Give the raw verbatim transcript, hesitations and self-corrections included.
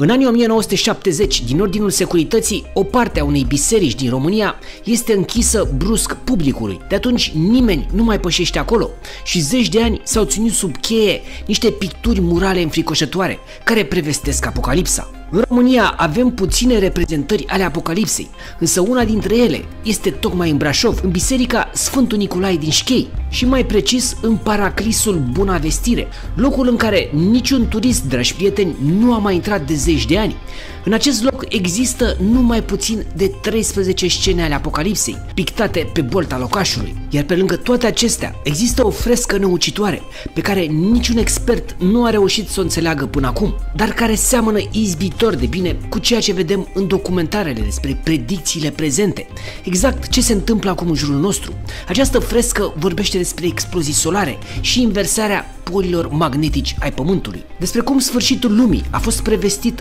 În anii o mie nouă sute șaptezeci, din ordinul securității, o parte a unei biserici din România este închisă brusc publicului. De atunci nimeni nu mai pășește acolo și zeci de ani s-au ținut sub cheie niște picturi murale înfricoșătoare care prevestesc apocalipsa. În România avem puține reprezentări ale apocalipsei, însă una dintre ele este tocmai în Brașov, în biserica Sfântul Nicolae din Șchei și mai precis în Paraclisul Bunavestire, locul în care niciun turist, dragi prieteni, nu a mai intrat de zeci de ani. În acest loc există numai puțin de treisprezece scene ale apocalipsei, pictate pe bolta locașului. Iar pe lângă toate acestea, există o frescă năucitoare, pe care niciun expert nu a reușit să o înțeleagă până acum, dar care seamănă izbitor de bine cu ceea ce vedem în documentarele despre predicțiile prezente, exact ce se întâmplă acum în jurul nostru. Această frescă vorbește despre explozii solare și inversarea polilor magnetici ai Pământului, despre cum sfârșitul lumii a fost prevestit